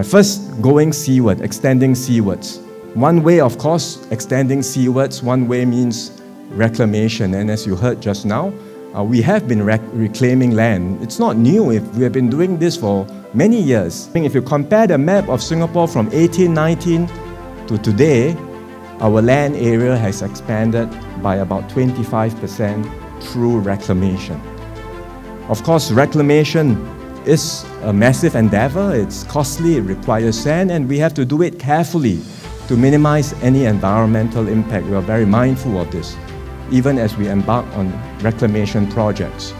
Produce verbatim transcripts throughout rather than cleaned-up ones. Right, first, going seaward, extending seawards. One way, of course, extending seawards, one way means reclamation. And as you heard just now, uh, we have been rec reclaiming land. It's not new. If we have been doing this for many years. I think if you compare the map of Singapore from eighteen nineteen to today, our land area has expanded by about twenty-five percent through reclamation. Of course, reclamation is a massive endeavor. It's costly, it requires sand, and we have to do it carefully to minimize any environmental impact. We are very mindful of this, even as we embark on reclamation projects.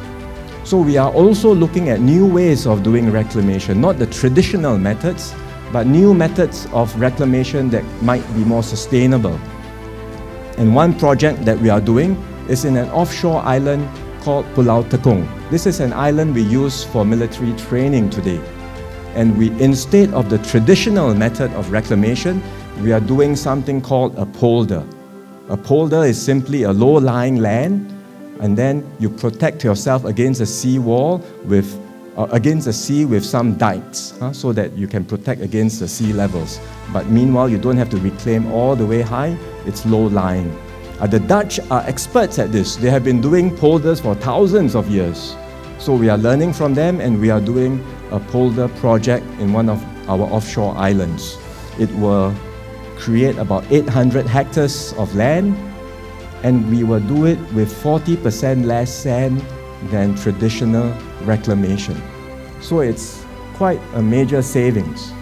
So we are also looking at new ways of doing reclamation, not the traditional methods, but new methods of reclamation that might be more sustainable. And one project that we are doing is in an offshore island called Pulau Tekong. This is an island we use for military training today. And we, instead of the traditional method of reclamation, we are doing something called a polder. A polder is simply a low-lying land, and then you protect yourself against a sea wall with, uh, against the sea with some dikes, huh, so that you can protect against the sea levels. But meanwhile, you don't have to reclaim all the way high, it's low-lying. Uh, the Dutch are experts at this. They have been doing polders for thousands of years. So we are learning from them, and we are doing a polder project in one of our offshore islands. It will create about eight hundred hectares of land, and we will do it with forty percent less sand than traditional reclamation. So it's quite a major savings.